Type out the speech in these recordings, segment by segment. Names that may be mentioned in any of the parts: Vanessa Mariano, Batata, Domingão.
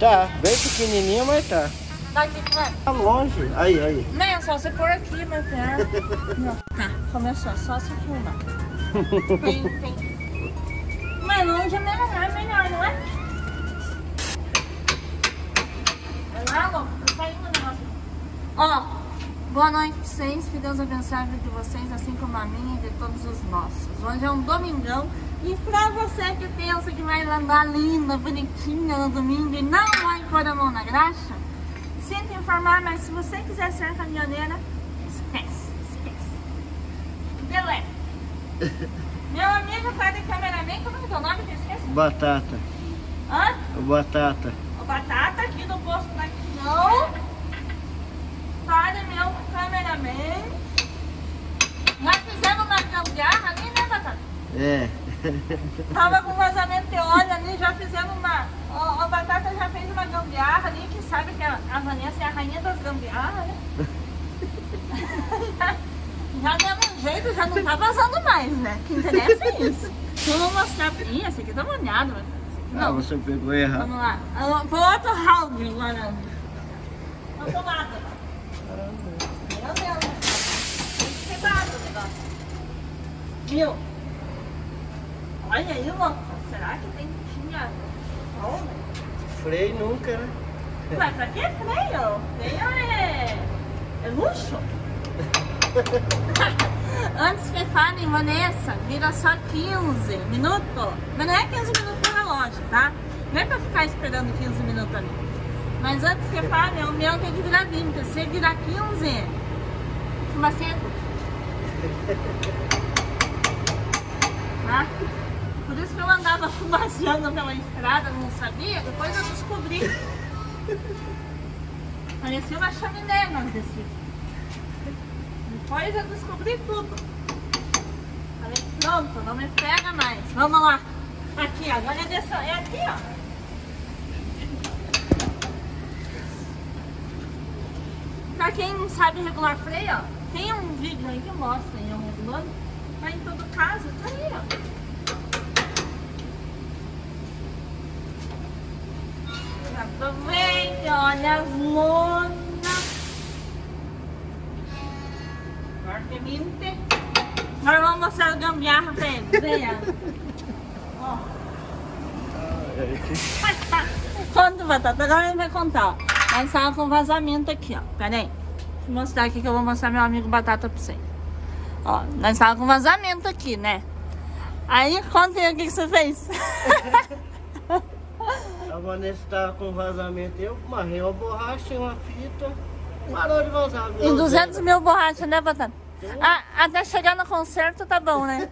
Tá, bem pequenininha, mas tá. Daqui que vai? Tá longe. Aí, aí. Não, é só você pôr aqui, mas não. Tá, começou. Só se filmar. Tem. Mas longe é melhor, não é? Vai lá, louco. Tá saindo o negócio. Ó. Boa noite pra vocês, que Deus abençoe a vida de vocês, assim como a minha e de todos os nossos. Hoje é um domingão, e pra você que pensa que vai andar linda, bonitinha no domingo e não vai pôr a mão na graxa, sinto informar, mas se você quiser ser caminhoneira, esquece. Beleza. Meu amigo, cara de cameraman, como é que é o nome que eu esqueço? Batata. Hã? O Batata. O Batata aqui do posto da Quinão. Para meu cameraman. Nós fizemos uma gambiarra ali, né, Batata? É. Tava com vazamento de óleo ali, já fizemos uma... A Batata já fez uma gambiarra ali, que sabe que a Vanessa é a rainha das gambiarras, né? já deu um jeito, já não tá vazando mais, né? O que interessa é isso. Eu vou mostrar... Ih, essa aqui tá molhada, Batata. Não, ah, você pegou errado. Vamos lá. Pro outro round agora. Uma tomada. Meu Deus, muito pesado o negócio. Viu? Olha aí, louco. Será que tem tinha sol? Freio nunca, né? Mas pra que freio? Freio é luxo. Antes que falem, Vanessa, vira só 15 minutos. Mas não é 15 minutos no relógio, tá? Não é pra ficar esperando 15 minutos ali. Mas antes que falem, o meu tem que virar 20. Se virar 15, fumaceta. Tá? Por isso que eu andava fumaceando pela estrada, não sabia. Depois eu descobri. Parecia uma chaminé, não desci. Depois eu descobri tudo. Falei, pronto, não me pega mais. Vamos lá. Aqui, ó. Agora é aqui, ó. Pra quem não sabe regular freio, ó, tem um vídeo aí que mostra eu regulando, mas em todo caso, tá aí, ó. Aproveite, olha as lonas. Fortemente. Agora vamos mostrar o gambiarra pra eles, veja. Ó. Vai, tá. Conta, Batata, agora ele vai contar, ó. Mas tava com vazamento aqui, ó. Pera aí. Deixa eu mostrar aqui que eu vou mostrar meu amigo Batata pra vocês. Ó, nós tava com vazamento aqui, né? Aí, contem o que você fez. A Vanessa tava com vazamento. Eu marrei uma borracha e uma fita. Parou de vazar. E 200 mil borrachas, né, Batata? Ah, até chegar no concerto tá bom, né?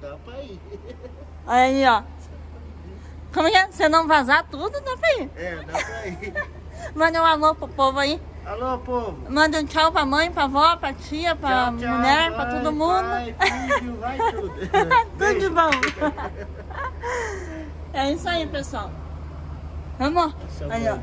Dá pra ir. Aí, ó. Como é? Se não vazar tudo, dá pra ir. É, dá pra ir. Manda um alô pro povo aí. Alô, povo. Manda um tchau pra mãe, pra avó, pra tia, pra tchau, mulher, vai, pra todo mundo. Vai tudo. Tudo de bom. É isso aí, pessoal. Vamos? Aí, ó.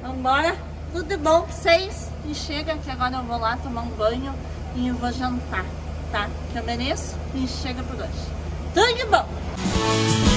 Vamos embora. Tudo de bom pra vocês. E chega que agora eu vou lá tomar um banho e eu vou jantar, tá? Que eu mereço. E chega por hoje. Tudo de bom.